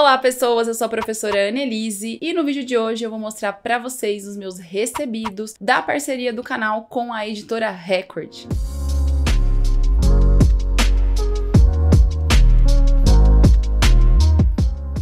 Olá pessoas, eu sou a professora Annelise e no vídeo de hoje eu vou mostrar para vocês os meus recebidos da parceria do canal com a Editora Record.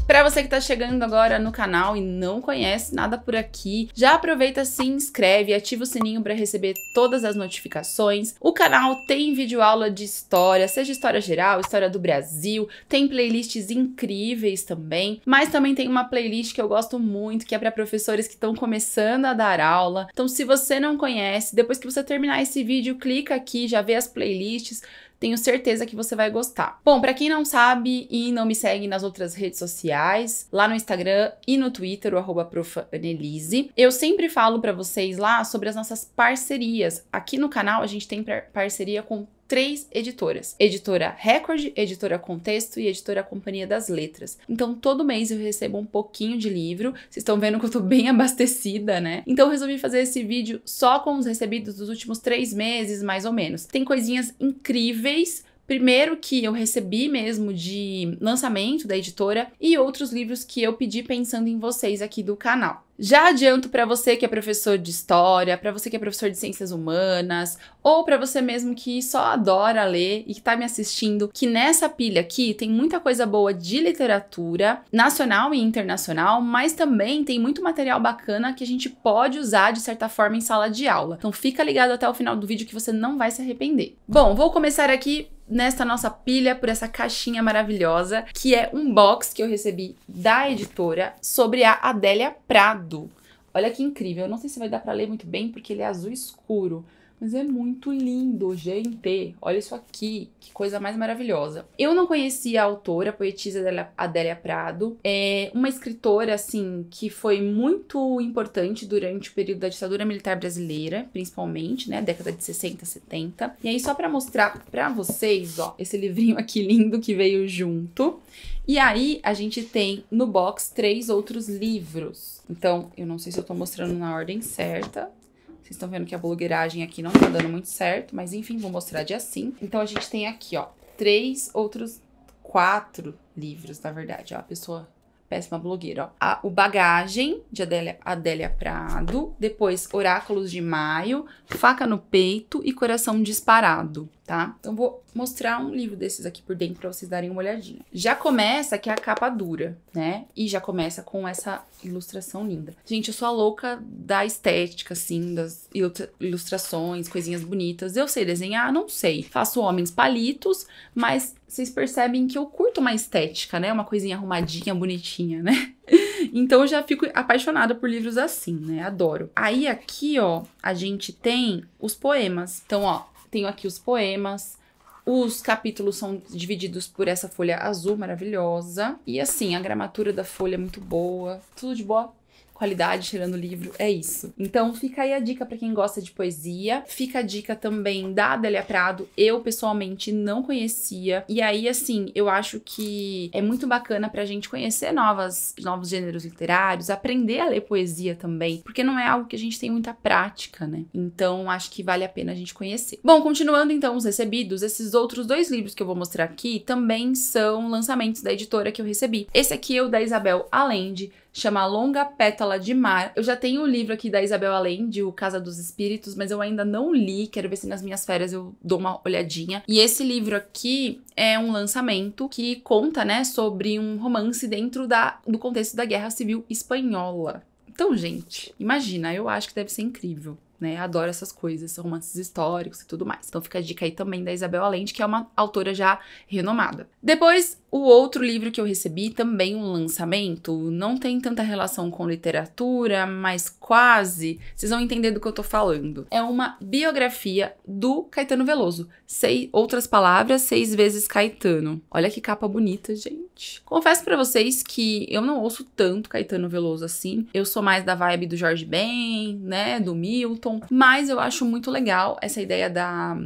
Para você que tá chegando agora no canal e não conhece nada por aqui, já aproveita, se inscreve e ativa o sininho para receber todas as notificações. O canal tem videoaula de história, seja história geral, história do Brasil, tem playlists incríveis também, mas também tem uma playlist que eu gosto muito, que é para professores que estão começando a dar aula. Então, se você não conhece, depois que você terminar esse vídeo, clica aqui, já vê as playlists. Tenho certeza que você vai gostar. Bom, para quem não sabe e não me segue nas outras redes sociais, lá no Instagram e no Twitter, o @profannelise, eu sempre falo para vocês lá sobre as nossas parcerias. Aqui no canal a gente tem parceria com 3 editoras: Editora Record, Editora Contexto e Editora Companhia das Letras. Então, todo mês eu recebo um pouquinho de livro. Vocês estão vendo que eu tô bem abastecida, né? Então, eu resolvi fazer esse vídeo só com os recebidos dos últimos 3 meses, mais ou menos. Tem coisinhas incríveis. Primeiro que eu recebi mesmo de lançamento da editora e outros livros que eu pedi pensando em vocês aqui do canal. Já adianto para você que é professor de história, para você que é professor de ciências humanas, ou para você mesmo que só adora ler e que tá me assistindo, que nessa pilha aqui tem muita coisa boa de literatura nacional e internacional, mas também tem muito material bacana que a gente pode usar de certa forma em sala de aula. Então fica ligado até o final do vídeo que você não vai se arrepender. Bom, vou começar aqui nesta nossa pilha por essa caixinha maravilhosa, que é um box que eu recebi da editora sobre a Adélia Prado. Olha que incrível, eu não sei se vai dar pra ler muito bem porque ele é azul escuro, mas é muito lindo, gente. Olha isso aqui, que coisa mais maravilhosa. Eu não conhecia a autora, a poetisa Adélia Prado. É uma escritora, assim, que foi muito importante durante o período da ditadura militar brasileira, principalmente, né? Década de 60, 70. E aí, só pra mostrar pra vocês, ó, esse livrinho aqui lindo que veio junto. E aí, a gente tem no box 3 outros livros. Então, eu não sei se eu tô mostrando na ordem certa. Vocês estão vendo que a blogueiragem aqui não tá dando muito certo, mas enfim, vou mostrar de assim. Então, a gente tem aqui, ó, 4 livros, na verdade, ó, a pessoa... Péssima blogueira, ó. O Bagagem, de Adélia Prado. Depois, Oráculos de Maio, Faca no Peito e Coração Disparado, tá? Então, vou mostrar um livro desses aqui por dentro pra vocês darem uma olhadinha. Já começa que é a capa dura, né? E já começa com essa ilustração linda. Gente, eu sou a louca da estética, assim, das ilustrações, coisinhas bonitas. Eu sei desenhar? Não sei. Faço homens palitos, mas... Vocês percebem que eu curto uma estética, né? Uma coisinha arrumadinha, bonitinha, né? Então, eu já fico apaixonada por livros assim, né? Adoro. Aí, aqui, ó, a gente tem os poemas. Então, ó, tenho aqui os poemas. Os capítulos são divididos por essa folha azul maravilhosa. E, assim, a gramatura da folha é muito boa. Tudo de boa qualidade, tirando o livro, é isso. Então, fica aí a dica pra quem gosta de poesia. Fica a dica também da Adélia Prado. Eu, pessoalmente, não conhecia. E aí, assim, eu acho que é muito bacana pra gente conhecer novos gêneros literários, aprender a ler poesia também, porque não é algo que a gente tem muita prática, né? Então, acho que vale a pena a gente conhecer. Bom, continuando, então, os recebidos, esses outros 2 livros que eu vou mostrar aqui também são lançamentos da editora que eu recebi. Esse aqui é o da Isabel Allende, Chama Longa Pétala de Mar. Eu já tenho o livro aqui da Isabel Allende, o Casa dos Espíritos, mas eu ainda não li. Quero ver se nas minhas férias eu dou uma olhadinha. E esse livro aqui é um lançamento que conta, né, sobre um romance dentro do contexto da Guerra Civil Espanhola. Então, gente, imagina, eu acho que deve ser incrível, né? Adoro essas coisas, romances históricos e tudo mais. Então fica a dica aí também da Isabel Allende, que é uma autora já renomada. Depois, o outro livro que eu recebi, também um lançamento, não tem tanta relação com literatura, mas quase, vocês vão entender do que eu tô falando. É uma biografia do Caetano Veloso, outras palavras, 6 vezes Caetano. Olha que capa bonita, gente. Confesso pra vocês que eu não ouço tanto Caetano Veloso assim, eu sou mais da vibe do Jorge Ben, né, do Milton, mas eu acho muito legal essa ideia da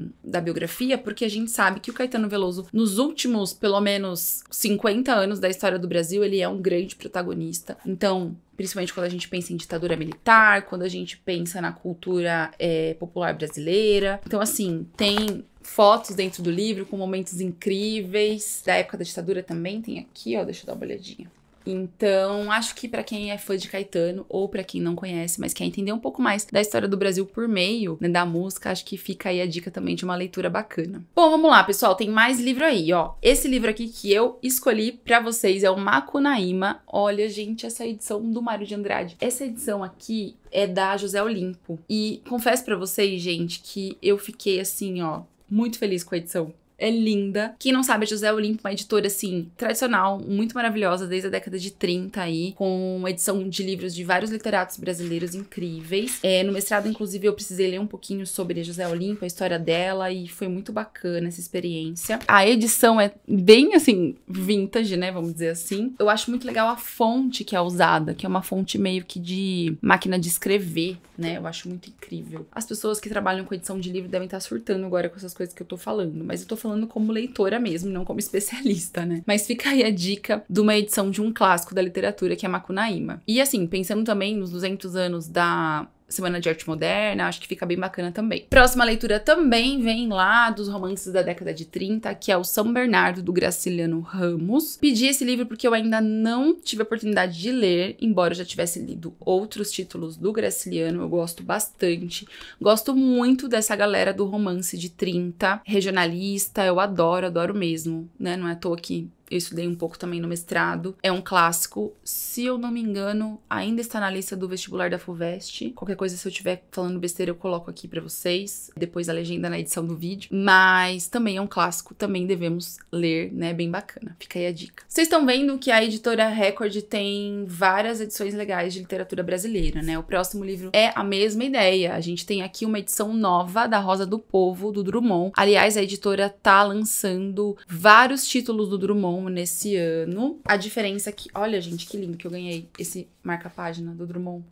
biografia, porque a gente sabe que o Caetano Veloso, nos últimos, pelo menos, 50 anos da história do Brasil, ele é um grande protagonista. Então, principalmente quando a gente pensa em ditadura militar, quando a gente pensa na cultura popular brasileira. Então, assim, tem fotos dentro do livro com momentos incríveis. Da época da ditadura também tem aqui, ó, deixa eu dar uma olhadinha. Então, acho que para quem é fã de Caetano, ou para quem não conhece, mas quer entender um pouco mais da história do Brasil por meio, né, da música, acho que fica aí a dica também de uma leitura bacana. Bom, vamos lá, pessoal, tem mais livro aí, ó. Esse livro aqui que eu escolhi para vocês é o Macunaíma. Olha, gente, essa edição do Mário de Andrade. Essa edição aqui é da José Olimpo. E confesso para vocês, gente, que eu fiquei assim, ó, muito feliz com a edição. É linda. Quem não sabe, a José Olimpo é uma editora, assim, tradicional, muito maravilhosa, desde a década de 30 aí, com uma edição de livros de vários literatos brasileiros incríveis. É, no mestrado, inclusive, eu precisei ler um pouquinho sobre a José Olimpo, a história dela, e foi muito bacana essa experiência. A edição é bem, assim, vintage, né, vamos dizer assim. Eu acho muito legal a fonte que é usada, que é uma fonte meio que de máquina de escrever, né, eu acho muito incrível. As pessoas que trabalham com edição de livro devem estar surtando agora com essas coisas que eu tô falando, mas eu tô falando como leitora mesmo, não como especialista, né? Mas fica aí a dica de uma edição de um clássico da literatura, que é Macunaíma. E assim, pensando também nos 200 anos da Semana de Arte Moderna, acho que fica bem bacana também. Próxima leitura também vem lá dos romances da década de 30, que é o São Bernardo, do Graciliano Ramos. Pedi esse livro porque eu ainda não tive a oportunidade de ler, embora eu já tivesse lido outros títulos do Graciliano, eu gosto bastante. Gosto muito dessa galera do romance de 30, regionalista, eu adoro mesmo, né? Não é à toa que eu estudei um pouco também no mestrado. É um clássico. Se eu não me engano, ainda está na lista do vestibular da FUVEST. Qualquer coisa, se eu estiver falando besteira, eu coloco aqui pra vocês. Depois a legenda na edição do vídeo. Mas também é um clássico. Também devemos ler, né? Bem bacana. Fica aí a dica. Vocês estão vendo que a Editora Record tem várias edições legais de literatura brasileira, né? O próximo livro é a mesma ideia. A gente tem aqui uma edição nova da Rosa do Povo, do Drummond. Aliás, a editora tá lançando vários títulos do Drummond nesse ano. A diferença é que... Olha, gente, que lindo que eu ganhei esse marca-página do Drummond.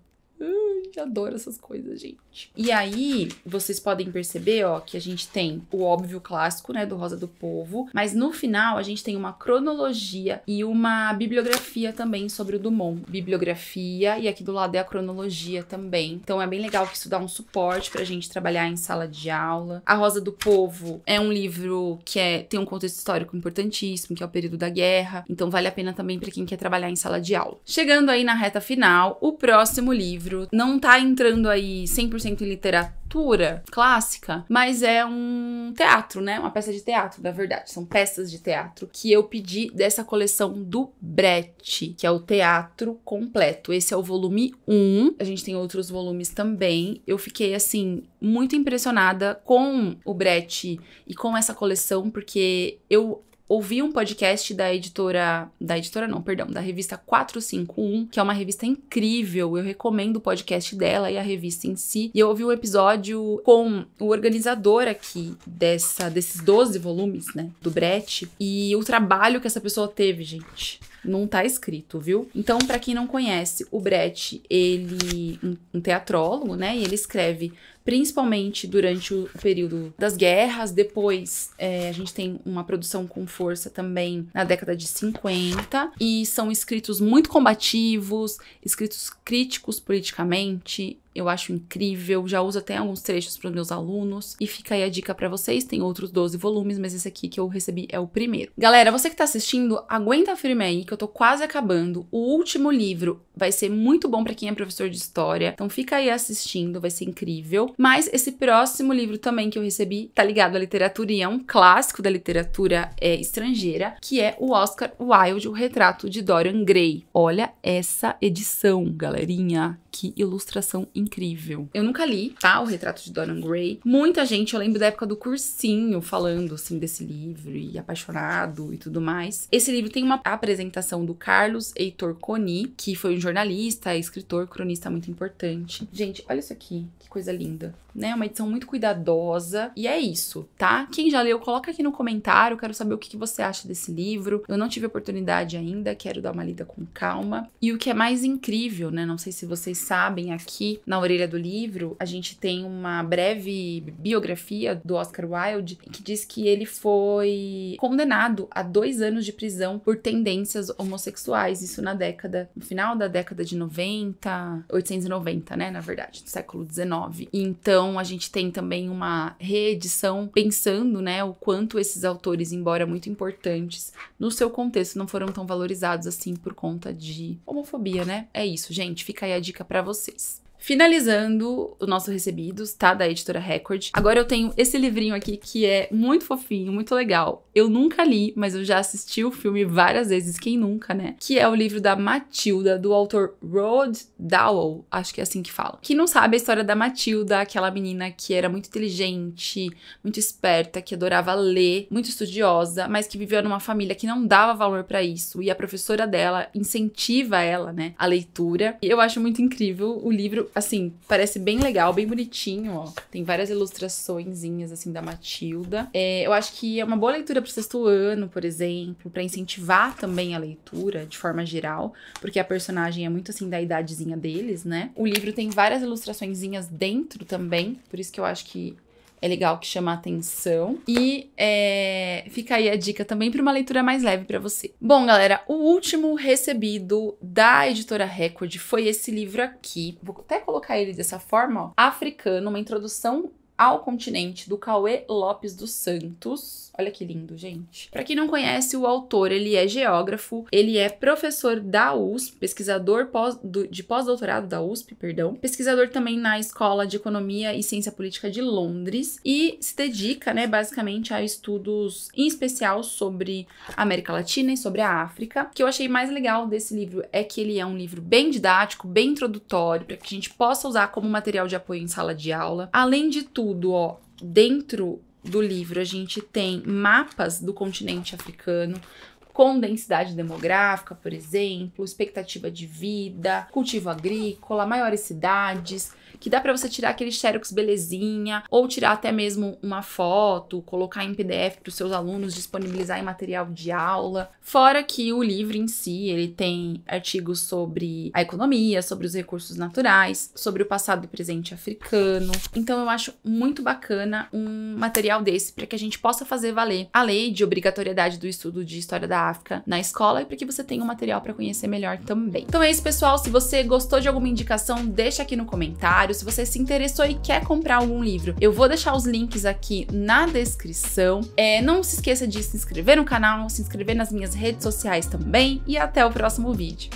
Adoro essas coisas, gente. E aí, vocês podem perceber, ó, que a gente tem o óbvio clássico, né, do Rosa do Povo, mas no final a gente tem uma cronologia e uma bibliografia também sobre o Drummond. Bibliografia, e aqui do lado é a cronologia também. Então é bem legal que isso dá um suporte pra gente trabalhar em sala de aula. A Rosa do Povo é um livro que tem um contexto histórico importantíssimo, que é o período da guerra, então vale a pena também pra quem quer trabalhar em sala de aula. Chegando aí na reta final, o próximo livro não tá entrando aí 100% em literatura clássica, mas é um teatro, né? Uma peça de teatro, na verdade. São peças de teatro que eu pedi dessa coleção do Brecht, que é o Teatro Completo. Esse é o volume 1. A gente tem outros volumes também. Eu fiquei, assim, muito impressionada com o Brecht e com essa coleção, porque eu ouvi um podcast da revista 451, que é uma revista incrível, eu recomendo o podcast dela e a revista em si, e eu ouvi um episódio com o organizador aqui desses 12 volumes, né, do Brecht, e o trabalho que essa pessoa teve, gente, não tá escrito, viu? Então, pra quem não conhece, o Brecht, ele um teatrólogo, né, e ele escreve principalmente durante o período das guerras, depois a gente tem uma produção com força também na década de 50, e são escritos muito combativos, escritos críticos politicamente, eu acho incrível, já uso até alguns trechos para os meus alunos, e fica aí a dica para vocês, tem outros 12 volumes, mas esse aqui que eu recebi é o primeiro. Galera, você que tá assistindo, aguenta firme aí, que eu tô quase acabando, o último livro vai ser muito bom para quem é professor de história, então fica aí assistindo, vai ser incrível. Mas esse próximo livro também que eu recebi tá ligado à literatura e é um clássico da literatura estrangeira, que é o Oscar Wilde, O Retrato de Dorian Gray. Olha essa edição, galerinha, que ilustração incrível. Eu nunca li, tá, O Retrato de Dorian Gray. Muita gente, eu lembro da época do cursinho, falando, assim, desse livro e apaixonado e tudo mais. Esse livro tem uma apresentação do Carlos Heitor Coni, que foi um jornalista, escritor, cronista muito importante. Gente, olha isso aqui, que coisa linda. Né, uma edição muito cuidadosa, e é isso, tá? Quem já leu, coloca aqui no comentário, eu quero saber o que você acha desse livro, eu não tive oportunidade ainda, quero dar uma lida com calma. E o que é mais incrível, né, não sei se vocês sabem, aqui na orelha do livro, a gente tem uma breve biografia do Oscar Wilde, que diz que ele foi condenado a 2 anos de prisão por tendências homossexuais, isso no final da década de 890, né, na verdade, do século XIX. Então, Então, a gente tem também uma reedição pensando, né, o quanto esses autores, embora muito importantes, no seu contexto, não foram tão valorizados assim por conta de homofobia, né? É isso, gente. Fica aí a dica pra vocês. Finalizando o nosso Recebidos, tá? Da Editora Record. Agora eu tenho esse livrinho aqui que é muito fofinho, muito legal. Eu nunca li, mas eu já assisti o filme várias vezes, quem nunca, né? Que é o livro da Matilda, do autor Roald Dahl, acho que é assim que fala. Quem não sabe a história da Matilda, aquela menina que era muito inteligente, muito esperta, que adorava ler, muito estudiosa, mas que viveu numa família que não dava valor pra isso. E a professora dela incentiva ela, né? A leitura. E eu acho muito incrível o livro. Assim, parece bem legal, bem bonitinho, ó. Tem várias ilustraçõezinhas, assim, da Matilda. É, eu acho que é uma boa leitura pro sexto ano, por exemplo, pra incentivar também a leitura, de forma geral, porque a personagem é muito, assim, da idadezinha deles, né? O livro tem várias ilustraçõezinhas dentro também, por isso que eu acho que é legal, que chama a atenção. E fica aí a dica também para uma leitura mais leve para você. Bom, galera, o último recebido da Editora Record foi esse livro aqui. Vou até colocar ele dessa forma, ó. Africano, uma introdução ao continente, do Cauê Lopes dos Santos. Olha que lindo, gente. Pra quem não conhece, o autor, ele é geógrafo, ele é professor da USP, pesquisador de pós-doutorado da USP, perdão, pesquisador também na Escola de Economia e Ciência Política de Londres, e se dedica, né, basicamente a estudos, em especial, sobre a América Latina e sobre a África. O que eu achei mais legal desse livro é que ele é um livro bem didático, bem introdutório, para que a gente possa usar como material de apoio em sala de aula. Além de tudo, ó, dentro do livro a gente tem mapas do continente africano com densidade demográfica, por exemplo, expectativa de vida, cultivo agrícola, maiores cidades, que dá pra você tirar aquele xerox belezinha, ou tirar até mesmo uma foto, colocar em PDF para os seus alunos, disponibilizar em material de aula. Fora que o livro em si, ele tem artigos sobre a economia, sobre os recursos naturais, sobre o passado e presente africano. Então eu acho muito bacana um material desse, para que a gente possa fazer valer a lei de obrigatoriedade do estudo de história da África na escola, e para que você tenha um material para conhecer melhor também. Então é isso, pessoal. Se você gostou de alguma indicação, deixa aqui no comentário. Se você se interessou e quer comprar algum livro, eu vou deixar os links aqui na descrição. Não se esqueça de se inscrever no canal, se inscrever nas minhas redes sociais também, e até o próximo vídeo.